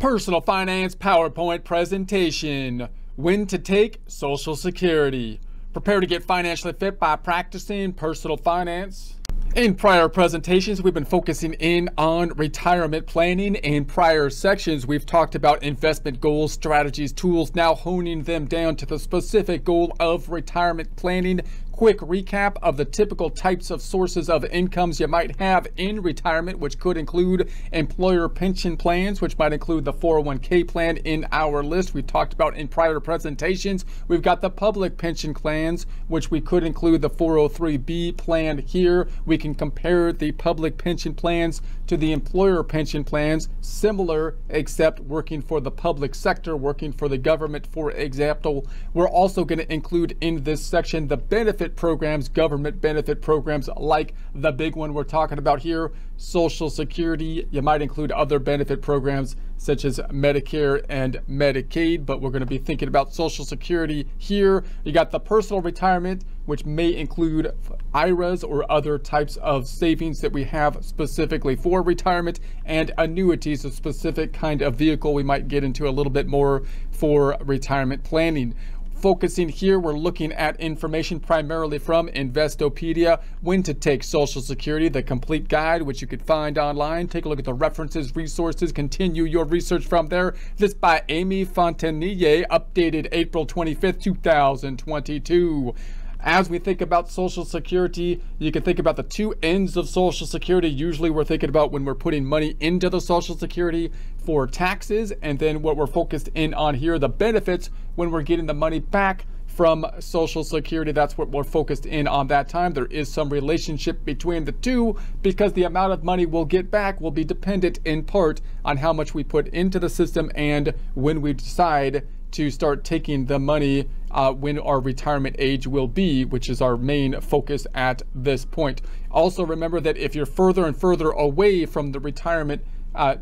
Personal Finance PowerPoint Presentation. When to take Social Security. Prepare to get financially fit by practicing personal finance. In prior presentations, we've been focusing in on retirement planning. In prior sections, we've talked about investment goals, strategies, tools, now honing them down to the specific goal of retirement planning. Quick recap of the typical types of sources of incomes you might have in retirement, which could include employer pension plans, which might include the 401k plan in our list we've talked about in prior presentations. We've got the public pension plans, which we could include the 403b plan here. We can compare the public pension plans to the employer pension plans, similar except working for the public sector, working for the government, for example. We're also going to include in this section the benefit programs, government benefit programs like the big one we're talking about here, Social Security. You might include other benefit programs such as Medicare and Medicaid, but we're going to be thinking about Social Security here. You got the personal retirement, which may include IRAs or other types of savings that we have specifically for retirement, and annuities, a specific kind of vehicle we might get into a little bit more for retirement planning. Focusing here, we're looking at information primarily from Investopedia, When to Take Social Security, the complete guide, which you could find online. Take a look at the references, resources, continue your research from there. This by Amy Fontanilla, updated April 25th, 2022. As we think about Social Security, you can think about the two ends of Social Security. Usually we're thinking about when we're putting money into the Social Security for taxes, and then what we're focused in on here, the benefits, when we're getting the money back from Social Security. That's what we're focused in on that time. There is some relationship between the two because the amount of money we'll get back will be dependent in part on how much we put into the system and when we decide to start taking the money when our retirement age will be, which is our main focus at this point. Also remember that if you're further and further away from the retirement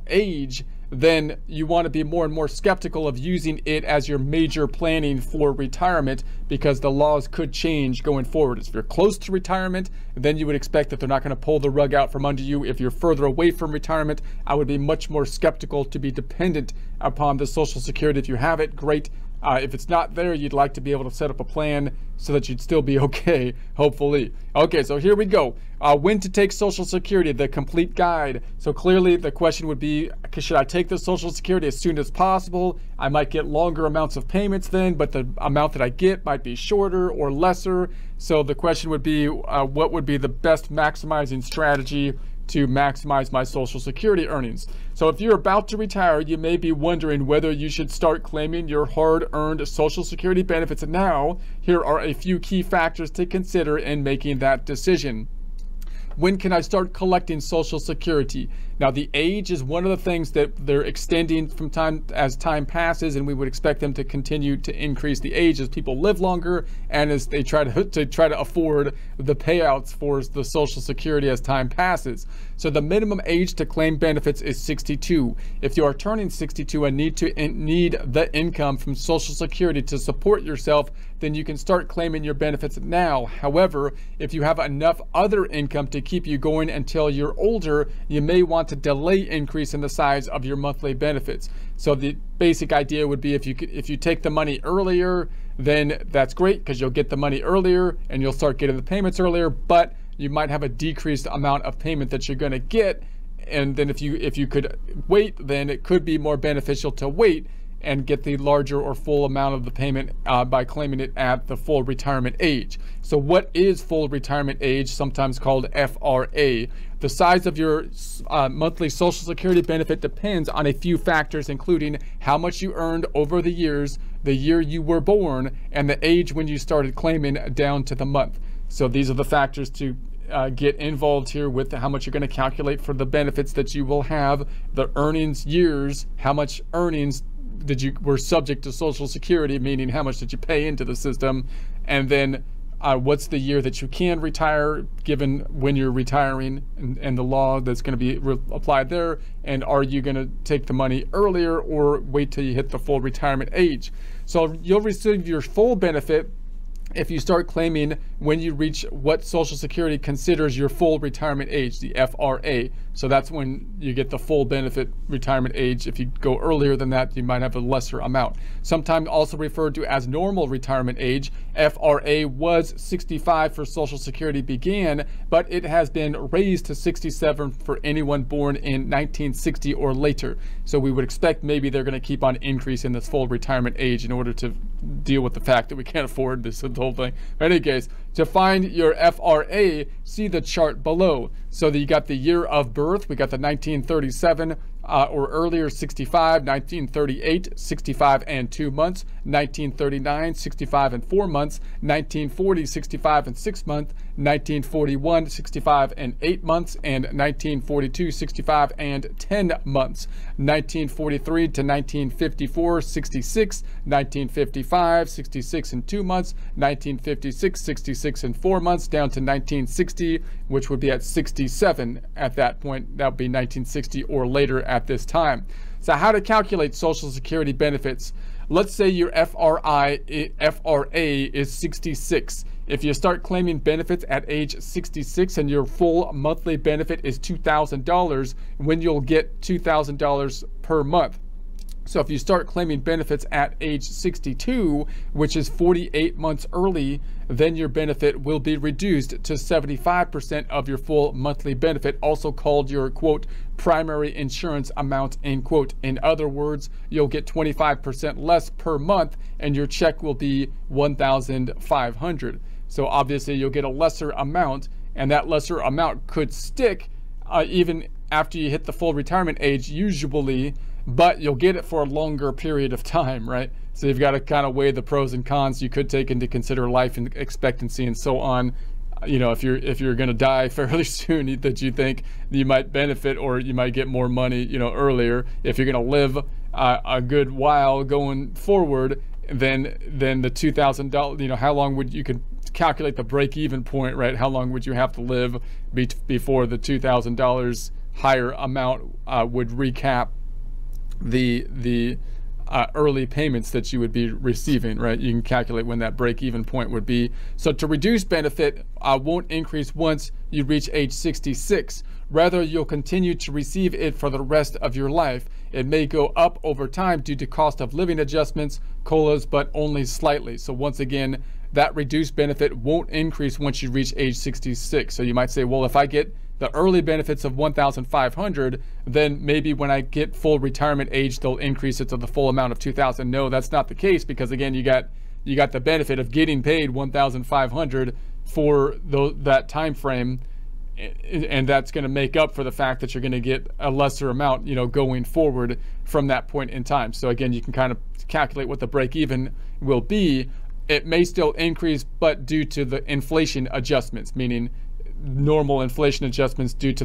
age, then you want to be more and more skeptical of using it as your major planning for retirement, because the laws could change going forward. If you're close to retirement, then you would expect that they're not going to pull the rug out from under you. If you're further away from retirement, I would be much more skeptical to be dependent upon the Social Security. If you have it, great. If it's not there, you'd like to be able to set up a plan so that you'd still be okay, hopefully. Okay, so here we go. When to Take Social Security, the complete guide. So clearly the question would be, should I take the Social Security as soon as possible? I might get longer amounts of payments then, but the amount that I get might be shorter or lesser. So the question would be, what would be the best maximizing strategy to maximize my Social Security earnings? So if you're about to retire, you may be wondering whether you should start claiming your hard-earned Social Security benefits now. Here are a few key factors to consider in making that decision. When can I start collecting Social Security? Now, the age is one of the things that they're extending from time as time passes, and we would expect them to continue to increase the age as people live longer and as they try to afford the payouts for the Social Security as time passes. So the minimum age to claim benefits is 62. If you are turning 62 and need the income from Social Security to support yourself, then you can start claiming your benefits now. However, if you have enough other income to keep you going until you're older, you may want to delay increase in the size of your monthly benefits. So the basic idea would be, if you take the money earlier, then that's great because you'll get the money earlier and you'll start getting the payments earlier, but you might have a decreased amount of payment that you're going to get. And then if you could wait, then it could be more beneficial to wait and get the larger or full amount of the payment by claiming it at the full retirement age. So what is full retirement age, sometimes called FRA? The size of your monthly Social Security benefit depends on a few factors, including how much you earned over the years, the year you were born, and the age when you started claiming down to the month. So these are the factors to get involved here with how much you're going to calculate for the benefits that you will have, the earnings years, how much earnings were subject to Social Security, meaning how much did you pay into the system, and then what's the year that you can retire given when you're retiring and the law that's going to be applied there, and are you going to take the money earlier or wait till you hit the full retirement age? So you'll receive your full benefit if you start claiming when you reach what Social Security considers your full retirement age, the FRA. So that's when you get the full benefit retirement age. If you go earlier than that, you might have a lesser amount. Sometimes also referred to as normal retirement age, FRA was 65 for Social Security began, but it has been raised to 67 for anyone born in 1960 or later. So we would expect maybe they're going to keep on increasing this full retirement age in order to deal with the fact that we can't afford this whole thing. In any case, to find your FRA, see the chart below. So that you got the year of birth, we got the 1937 or earlier 65, 1938, 65 and 2 months, 1939, 65 and 4 months, 1940, 65 and 6 months, 1941, 65 and 8 months, and 1942, 65 and 10 months, 1943 to 1954, 66, 1955, 66 and 2 months, 1956, 66 and 4 months, down to 1960, which would be at 67 at that point. That would be 1960 or later at this time. So how to calculate Social Security benefits. Let's say your FRA is 66. If you start claiming benefits at age 66 and your full monthly benefit is $2,000, when you'll get $2,000 per month. So if you start claiming benefits at age 62, which is 48 months early, then your benefit will be reduced to 75% of your full monthly benefit, also called your, quote, primary insurance amount, end quote. In other words, you'll get 25% less per month and your check will be $1,500. So obviously you'll get a lesser amount, and that lesser amount could stick even after you hit the full retirement age usually, but you'll get it for a longer period of time, right? So you've got to kind of weigh the pros and cons. You could take into consider life and expectancy and so on. You know, if you're going to die fairly soon, that you think you might benefit or you might get more money, you know, earlier. If you're going to live a good while going forward, then the $2,000, you know, how long would you could calculate the break-even point, right? How long would you have to live before the $2,000 higher amount would recap the early payments that you would be receiving, right? You can calculate when that break-even point would be. So to reduce benefit won't increase once you reach age 66. Rather, you'll continue to receive it for the rest of your life. It may go up over time due to cost of living adjustments, COLAs, but only slightly. So once again, that reduced benefit won't increase once you reach age 66. So you might say, well, if I get the early benefits of $1,500, then maybe when I get full retirement age, they'll increase it to the full amount of $2,000. No, that's not the case, because again, you got the benefit of getting paid $1,500 for that time frame, and that's going to make up for the fact that you're going to get a lesser amount, you know, going forward from that point in time. So again, you can kind of calculate what the break even will be. It may still increase, but due to the inflation adjustments, meaning normal inflation adjustments due to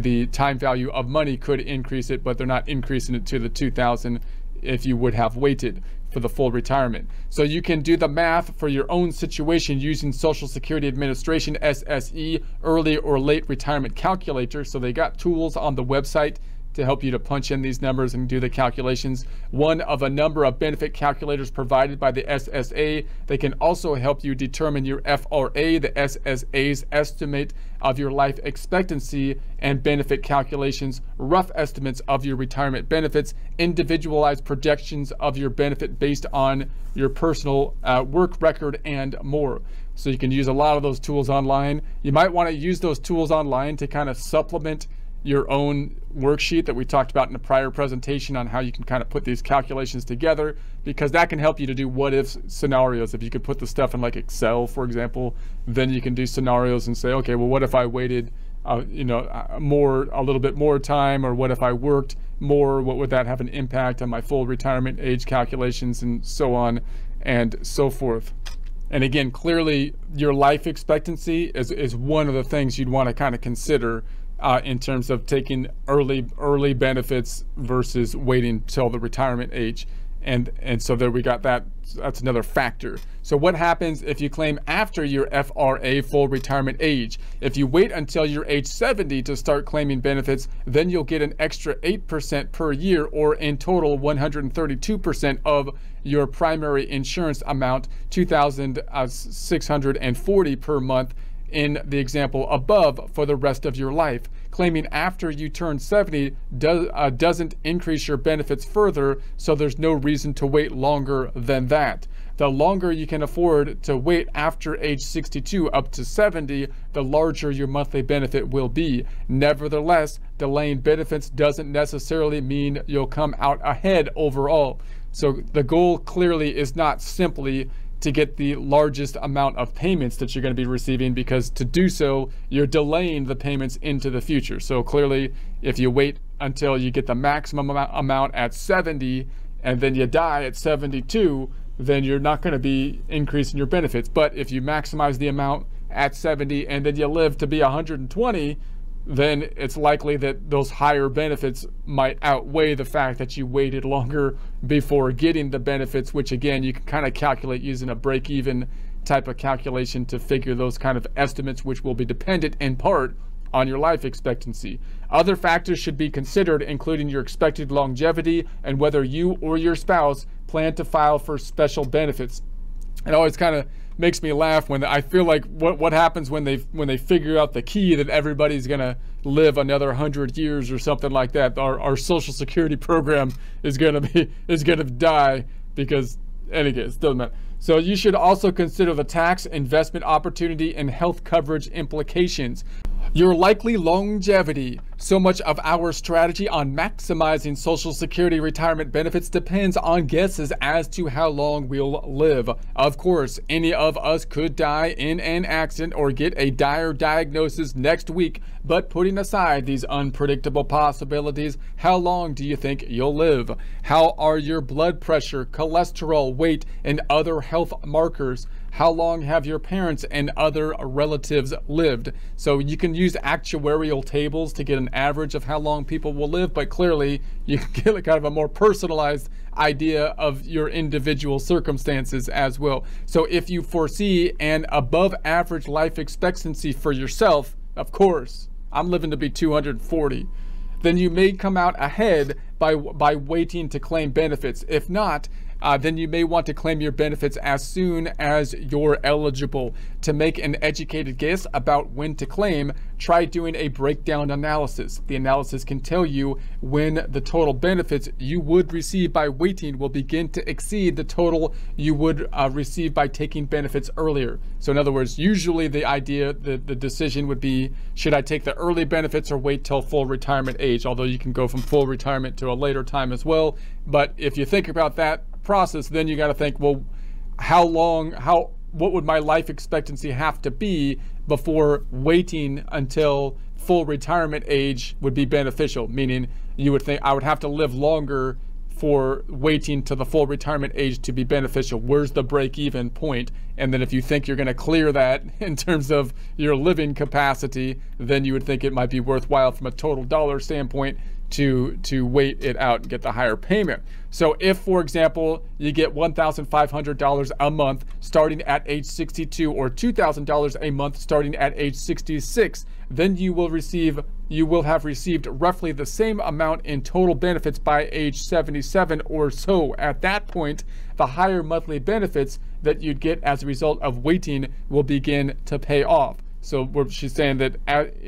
the time value of money could increase it, but they're not increasing it to the 2,000 if you would have waited for the full retirement. So you can do the math for your own situation using Social Security Administration SSE early or late retirement calculator. So they got tools on the website to help you to punch in these numbers and do the calculations. One of a number of benefit calculators provided by the SSA. They can also help you determine your FRA, the SSA's estimate of your life expectancy and benefit calculations, rough estimates of your retirement benefits, individualized projections of your benefit based on your personal work record, and more. So you can use a lot of those tools online. You might want to use those tools online to kind of supplement your own worksheet that we talked about in a prior presentation on how you can kind of put these calculations together, because that can help you to do what-if scenarios. If you could put the stuff in like Excel, for example, then you can do scenarios and say, okay, well, what if I waited, you know, a little bit more time, or what if I worked more? What would that have an impact on my full retirement age calculations, and so on and so forth. And again, clearly your life expectancy is one of the things you'd want to kind of consider in terms of taking early benefits versus waiting till the retirement age. And so there we got that. That's another factor. So what happens if you claim after your FRA full retirement age? If you wait until you're age 70 to start claiming benefits, then you'll get an extra 8% per year, or in total 132% of your primary insurance amount, $2,640 per month in the example above, for the rest of your life. Claiming after you turn 70 doesn't increase your benefits further, so there's no reason to wait longer than that. The longer you can afford to wait after age 62 up to 70, the larger your monthly benefit will be. Nevertheless, delaying benefits doesn't necessarily mean you'll come out ahead overall. So the goal clearly is not simply to get the largest amount of payments that you're going to be receiving, because to do so, you're delaying the payments into the future. So clearly, if you wait until you get the maximum amount at 70 and then you die at 72, then you're not going to be increasing your benefits. But if you maximize the amount at 70 and then you live to be 120, then it's likely that those higher benefits might outweigh the fact that you waited longer before getting the benefits, which again, you can kind of calculate using a break-even type of calculation to figure those kind of estimates, which will be dependent in part on your life expectancy. Other factors should be considered, including your expected longevity and whether you or your spouse plan to file for special benefits. It always kind of makes me laugh when I feel like what happens when they figure out the key that everybody's gonna live another 100 years or something like that. Our Social Security program is gonna die because, any case, doesn't matter. So you should also consider the tax, investment opportunity, and health coverage implications. Your likely longevity. So much of our strategy on maximizing Social Security retirement benefits depends on guesses as to how long we'll live. Of course, any of us could die in an accident or get a dire diagnosis next week, but putting aside these unpredictable possibilities, how long do you think you'll live? How are your blood pressure, cholesterol, weight, and other health markers? How long have your parents and other relatives lived? So you can use actuarial tables to get an average of how long people will live, but clearly you can get kind of a more personalized idea of your individual circumstances as well. So if you foresee an above average life expectancy for yourself, of course, I'm living to be 240, then you may come out ahead by waiting to claim benefits. If not, then you may want to claim your benefits as soon as you're eligible. To make an educated guess about when to claim, try doing a breakdown analysis. The analysis can tell you when the total benefits you would receive by waiting will begin to exceed the total you would receive by taking benefits earlier. So in other words, usually the decision would be, should I take the early benefits or wait till full retirement age? Although you can go from full retirement to a later time as well. But if you think about that process, then you got to think, well, what would my life expectancy have to be before waiting until full retirement age would be beneficial? Meaning, you would think I would have to live longer for waiting to the full retirement age to be beneficial. Where's the break-even point? And then if you think you're going to clear that in terms of your living capacity, then you would think it might be worthwhile from a total dollar standpoint to wait it out and get the higher payment. So if, for example, you get $1,500 a month starting at age 62 or $2,000 a month starting at age 66, then you will have received roughly the same amount in total benefits by age 77 or so. At that point, the higher monthly benefits that you'd get as a result of waiting will begin to pay off. So she's saying that,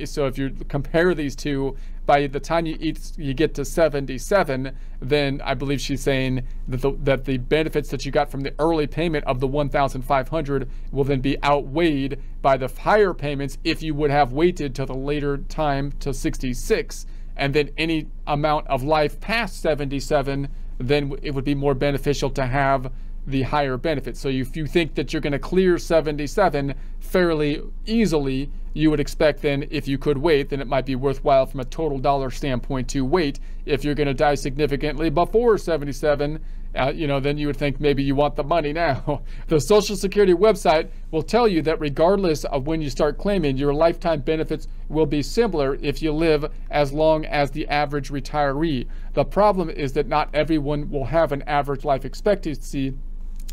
so if you compare these two, by the time you get to 77, then I believe she's saying that the benefits that you got from the early payment of the $1,500 will then be outweighed by the higher payments if you would have waited till the later time to 66, and then any amount of life past 77, then it would be more beneficial to have the higher benefits. So if you think that you're going to clear 77 fairly easily, you would expect then if you could wait, then it might be worthwhile from a total dollar standpoint to wait. If you're going to die significantly before 77, then you would think maybe you want the money now. The Social Security website will tell you that regardless of when you start claiming, your lifetime benefits will be similar if you live as long as the average retiree. The problem is that not everyone will have an average life expectancy,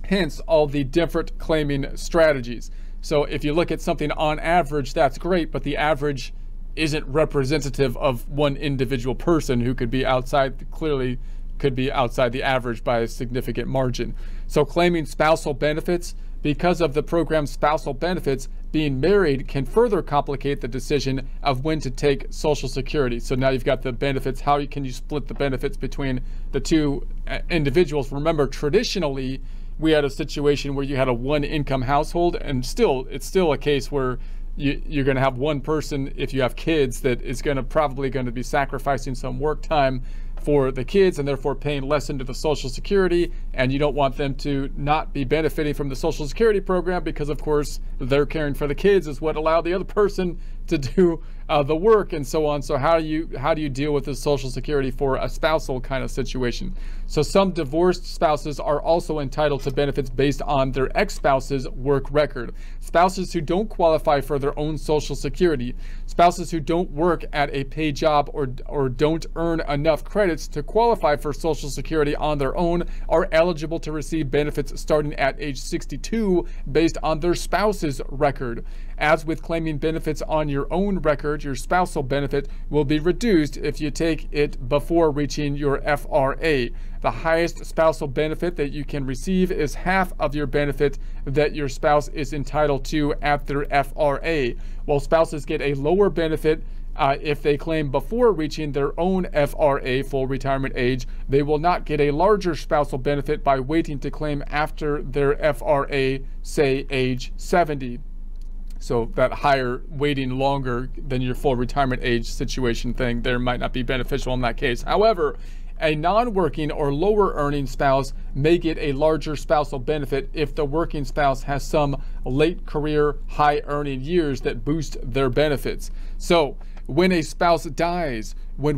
hence all the different claiming strategies. So if you look at something on average, that's great, but the average isn't representative of one individual person who could be outside, clearly could be outside the average by a significant margin. So claiming spousal benefits, because of the program's spousal benefits, being married can further complicate the decision of when to take Social Security. So now you've got the benefits. How can you split the benefits between the two individuals? Remember, traditionally, we had a situation where you had a one-income household, and still, it's still a case where you're going to have one person, if you have kids, that is going to probably going to be sacrificing some work time for the kids and therefore paying less into the Social Security, and you don't want them to not be benefiting from the Social Security program because, of course, they're caring for the kids is what allowed the other person to do the work and so on. So how do you deal with the Social Security for a spousal kind of situation? So some divorced spouses are also entitled to benefits based on their ex-spouse's work record. Spouses who don't qualify for their own Social Security, spouses who don't work at a paid job or don't earn enough credits to qualify for Social Security on their own, are eligible to receive benefits starting at age 62 based on their spouse's record. As with claiming benefits on your own record, your spousal benefit will be reduced if you take it before reaching your FRA. The highest spousal benefit that you can receive is half of your benefit that your spouse is entitled to at their FRA, while spouses get a lower benefit if they claim before reaching their own FRA, full retirement age. They will not get a larger spousal benefit by waiting to claim after their FRA, say age 70. So that higher waiting longer than your full retirement age situation thing there might not be beneficial in that case. However, a non-working or lower earning spouse may get a larger spousal benefit if the working spouse has some late career high earning years that boost their benefits. So when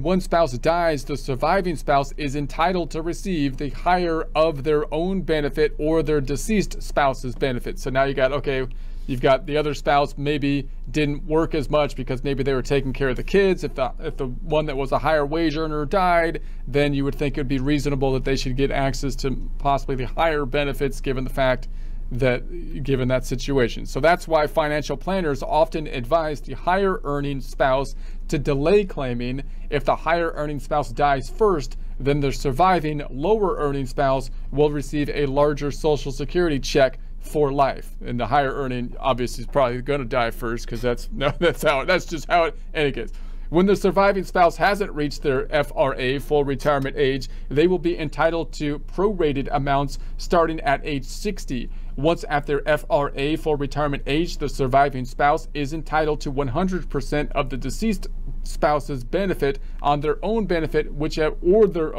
one spouse dies, the surviving spouse is entitled to receive the higher of their own benefit or their deceased spouse's benefit. So now you got, okay, you've got the other spouse maybe didn't work as much because maybe they were taking care of the kids. If the one that was a higher wage earner died, then you would think it would be reasonable that they should get access to possibly the higher benefits given that situation. So that's why financial planners often advise the higher earning spouse to delay claiming. If the higher earning spouse dies first, then the surviving lower earning spouse will receive a larger Social Security check for life, and the higher earning obviously is probably going to die first because that's just how it is. When the surviving spouse hasn't reached their FRA, full retirement age, they will be entitled to prorated amounts starting at age 60. Once at their FRA, full retirement age, the surviving spouse is entitled to 100% of the deceased spouse's benefit on their own benefit, whichever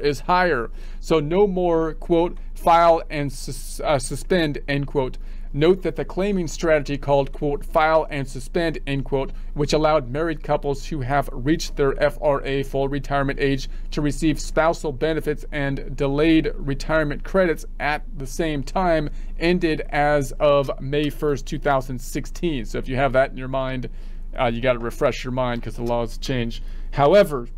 is higher. So no more, quote, file and suspend, end quote. Note that the claiming strategy called, quote, file and suspend, end quote, which allowed married couples who have reached their FRA, full retirement age, to receive spousal benefits and delayed retirement credits at the same time, ended as of May 1st, 2016. So if you have that in your mind, you got to refresh your mind because the laws change. However,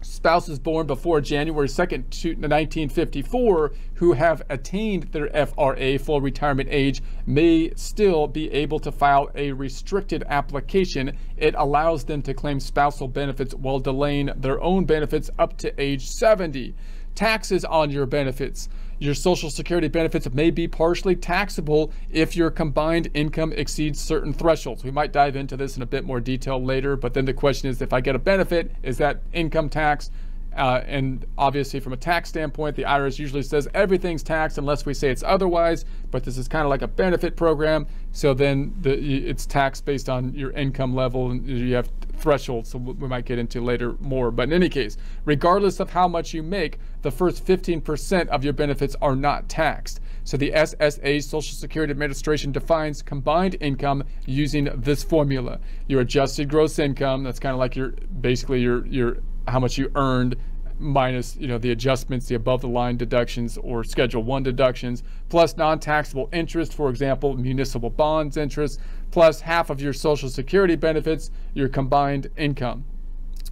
spouses born before January 2nd, 1954 who have attained their FRA, full retirement age, may still be able to file a restricted application. It allows them to claim spousal benefits while delaying their own benefits up to age 70. Taxes on your benefits. Your Social Security benefits may be partially taxable if your combined income exceeds certain thresholds. We might dive into this in a bit more detail later, but then the question is, if I get a benefit, is that income tax? And obviously from a tax standpoint, the IRS usually says everything's taxed unless we say it's otherwise, but this is kind of like a benefit program. So then it's taxed based on your income level, and you have threshold, so we might get into later more. But in any case, regardless of how much you make, the first 15% of your benefits are not taxed. So the SSA, Social Security Administration, defines combined income using this formula. Your adjusted gross income, that's kind of like your, basically your how much you earned minus, you know, the adjustments, the above the line deductions or Schedule 1 deductions, plus non-taxable interest, for example, municipal bonds interest, plus half of your Social Security benefits, your combined income.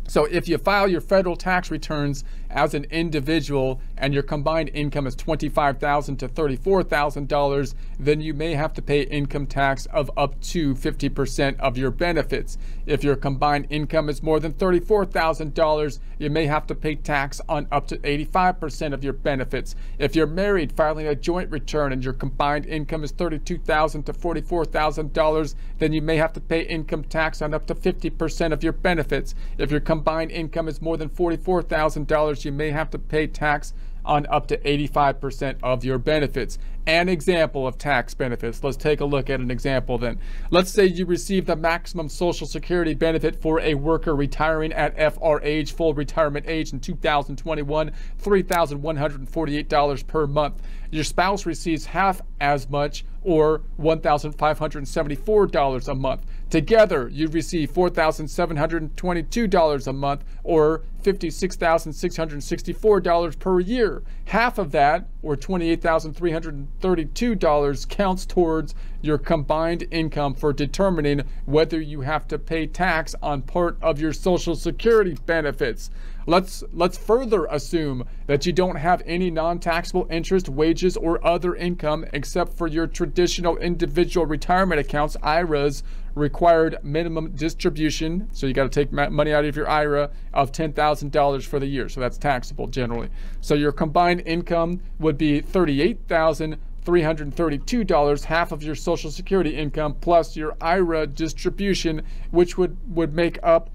So if you file your federal tax returns as an individual and your combined income is $25,000 to $34,000, then you may have to pay income tax of up to 50% of your benefits. If your combined income is more than $34,000, you may have to pay tax on up to 85% of your benefits. If you're married, filing a joint return, and your combined income is $32,000 to $44,000, then you may have to pay income tax on up to 50% of your benefits. If your combined income is more than $44,000, you may have to pay tax on up to 85% of your benefits. An example of tax benefits. Let's take a look at an example then. Let's say you receive the maximum Social Security benefit for a worker retiring at FR age, full retirement age, in 2021, $3,148 per month. Your spouse receives half as much, or $1,574 a month. Together, you receive $4,722 a month, or $56,664 per year. Half of that, or $28,332, counts towards your combined income for determining whether you have to pay tax on part of your Social Security benefits. Let's further assume that you don't have any non-taxable interest, wages, or other income except for your traditional individual retirement accounts, IRAs, required minimum distribution. So you got to take money out of your IRA of $10,000 for the year. So that's taxable generally. So your combined income would be $38,332, half of your Social Security income plus your IRA distribution, which would make up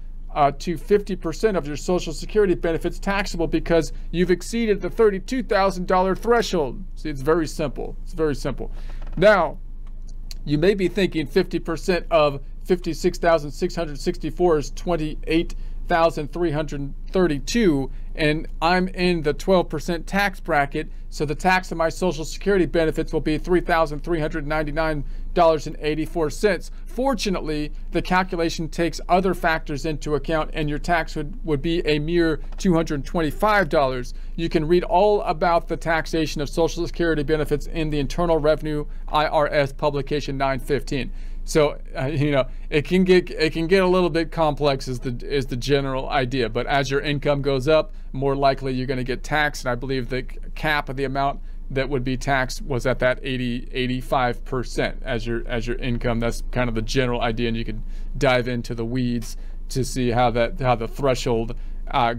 to 50% of your Social Security benefits taxable, because you've exceeded the $32,000 threshold. See, it's very simple. It's very simple. Now, you may be thinking 50% of $56,664 is $28,332, and I'm in the 12% tax bracket, so the tax on my Social Security benefits will be $3,399.84. Fortunately, the calculation takes other factors into account, and your tax would be a mere $225. You can read all about the taxation of Social Security benefits in the Internal Revenue IRS publication 915. So you know, it can get a little bit complex is the general idea. But as your income goes up, more likely you're going to get taxed. And I believe the cap of the amount that would be taxed was at that 80-85% as your income. That's kind of the general idea, and you can dive into the weeds to see how the threshold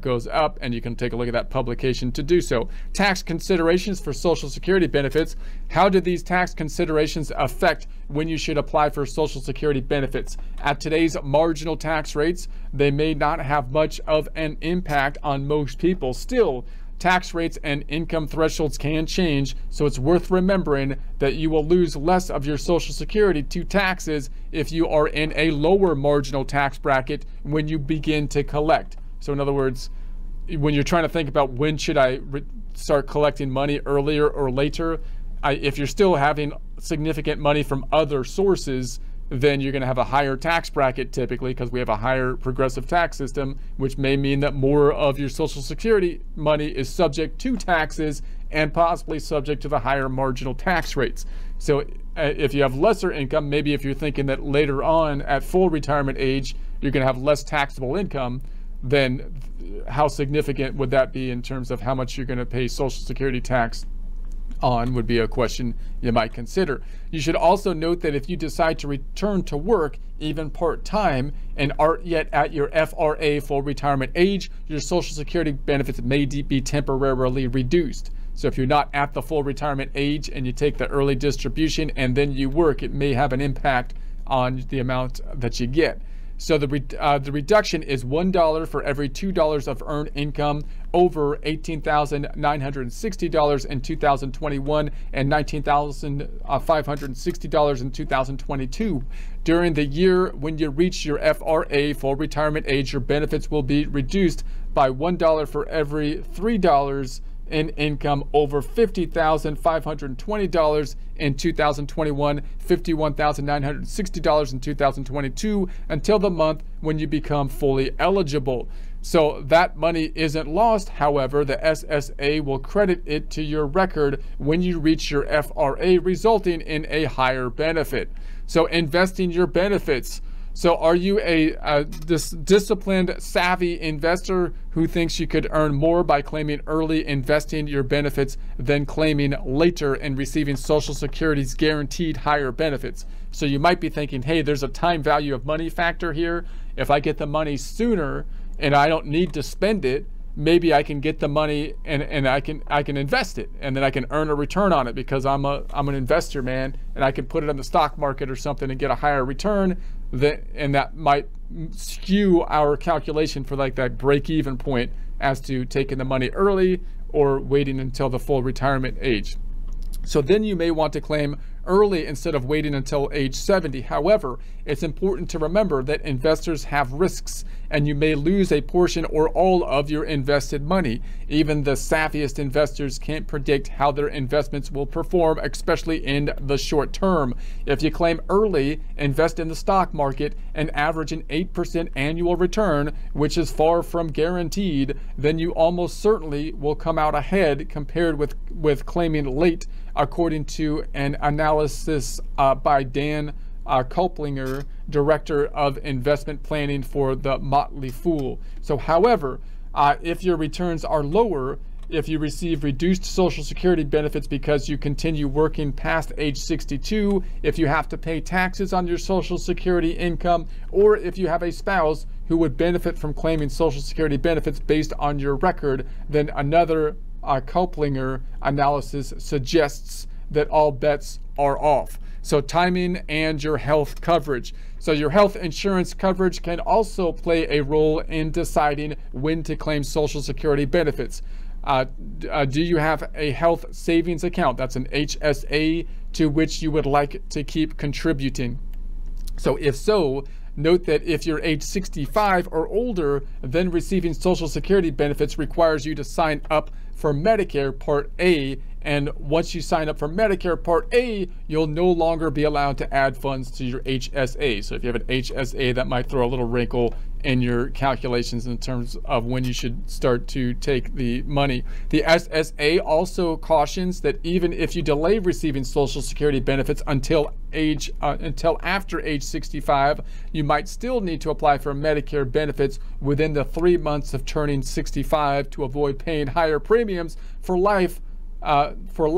goes up, and you can take a look at that publication to do so. Tax considerations for Social Security benefits. How do these tax considerations affect when you should apply for Social Security benefits? At today's marginal tax rates, they may not have much of an impact on most people. Still, tax rates and income thresholds can change, so it's worth remembering that you will lose less of your Social Security to taxes if you are in a lower marginal tax bracket when you begin to collect. So in other words, when you're trying to think about when should I start collecting money, earlier or later, if you're still having significant money from other sources, then you're going to have a higher tax bracket typically, because we have a higher progressive tax system, which may mean that more of your Social Security money is subject to taxes and possibly subject to the higher marginal tax rates. So if you have lesser income, maybe if you're thinking that later on at full retirement age, you're going to have less taxable income, then how significant would that be in terms of how much you're going to pay Social Security tax on would be a question you might consider. You should also note that if you decide to return to work, even part-time, and aren't yet at your FRA full retirement age, your Social Security benefits may be temporarily reduced. So if you're not at the full retirement age and you take the early distribution and then you work, it may have an impact on the amount that you get. So the reduction is $1 for every $2 of earned income over $18,960 in 2021 and $19,560 in 2022. During the year when you reach your FRA full retirement age, your benefits will be reduced by $1 for every $3 in income over $50,520 in 2021, $51,960 in 2022, until the month when you become fully eligible. So that money isn't lost. However, the SSA will credit it to your record when you reach your FRA, resulting in a higher benefit. So investing your benefits. So are you a disciplined, savvy investor who thinks you could earn more by claiming early, investing your benefits, than claiming later and receiving Social Security's guaranteed higher benefits? So you might be thinking, hey, there's a time value of money factor here. If I get the money sooner and I don't need to spend it, maybe I can get the money and I can invest it, and then I can earn a return on it because I'm an investor, man, and I can put it on the stock market or something and get a higher return. And that might skew our calculation for like that break-even point as to taking the money early or waiting until the full retirement age. So then you may want to claim early instead of waiting until age 70. However, it's important to remember that investors have risks, and you may lose a portion or all of your invested money. Even the savviest investors can't predict how their investments will perform, especially in the short term. If you claim early, invest in the stock market, and average an 8% annual return, which is far from guaranteed, then you almost certainly will come out ahead compared with claiming late, according to an analysis by Dan Kiplinger, Director of Investment Planning for The Motley Fool. So however, if your returns are lower, if you receive reduced Social Security benefits because you continue working past age 62, if you have to pay taxes on your Social Security income, or if you have a spouse who would benefit from claiming Social Security benefits based on your record, then another Kiplinger analysis suggests that all bets are off. So timing and your health coverage. So your health insurance coverage can also play a role in deciding when to claim Social Security benefits. Do you have a health savings account? That's an HSA to which you would like to keep contributing. So if so, note that if you're age 65 or older, then receiving Social Security benefits requires you to sign up for Medicare Part A, and once you sign up for Medicare Part A, you'll no longer be allowed to add funds to your HSA. So if you have an HSA, that might throw a little wrinkle in your calculations in terms of when you should start to take the money. The SSA also cautions that even if you delay receiving Social Security benefits until after age 65, you might still need to apply for Medicare benefits within the 3 months of turning 65 to avoid paying higher premiums for life for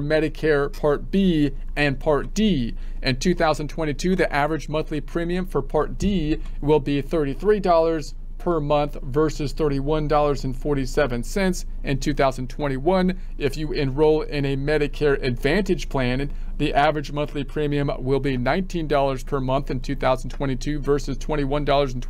Medicare Part B and Part D. In 2022, the average monthly premium for Part D will be $33 per month versus $31.47 in 2021. If you enroll in a Medicare Advantage plan, the average monthly premium will be $19 per month in 2022 versus $21.22 in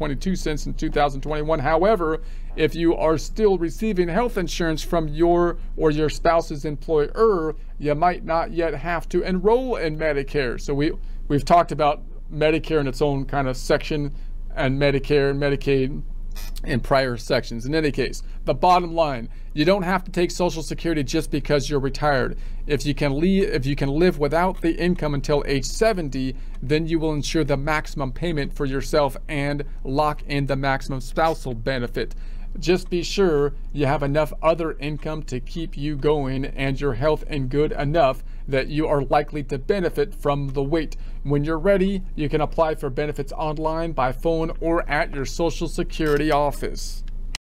2021. However, if you are still receiving health insurance from your or your spouse's employer, you might not yet have to enroll in Medicare. So we've talked about Medicare in its own kind of section, and Medicare and Medicaid in prior sections. In any case, the bottom line, you don't have to take Social Security just because you're retired. If you can live without the income until age 70, then you will ensure the maximum payment for yourself and lock in the maximum spousal benefit. Just be sure you have enough other income to keep you going, and your health is good enough that you are likely to benefit from the wait. When you're ready, you can apply for benefits online, by phone, or at your Social Security office.